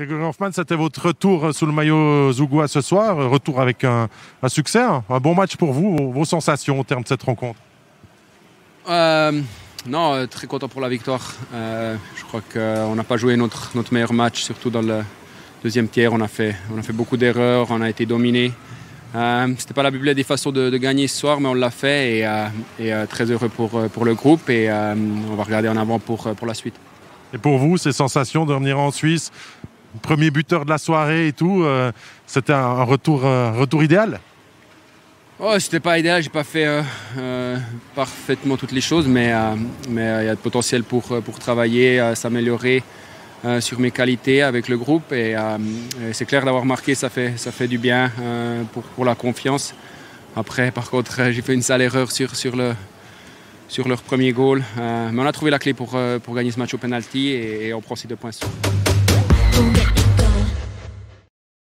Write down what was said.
Grégory Hofmann, c'était votre retour sous le maillot Zougoua ce soir, retour avec un succès, un bon match pour vous, vos sensations au terme de cette rencontre? Non, très content pour la victoire. Je crois qu'on n'a pas joué notre meilleur match, surtout dans le deuxième tiers. On a fait beaucoup d'erreurs, on a été dominé. Ce n'était pas la Bible des façons de gagner ce soir, mais on l'a fait et très heureux pour le groupe et on va regarder en avant pour la suite. Et pour vous, ces sensations de revenir en Suisse, premier buteur de la soirée et tout, c'était un retour idéal? Oh, c'était pas idéal, j'ai pas fait parfaitement toutes les choses, mais y a de potentiel pour travailler, s'améliorer sur mes qualités avec le groupe. Et c'est clair, d'avoir marqué, ça fait du bien pour la confiance. Après, par contre, j'ai fait une sale erreur sur leur premier goal. Mais on a trouvé la clé pour gagner ce match au penalty et on prend ces 2 points.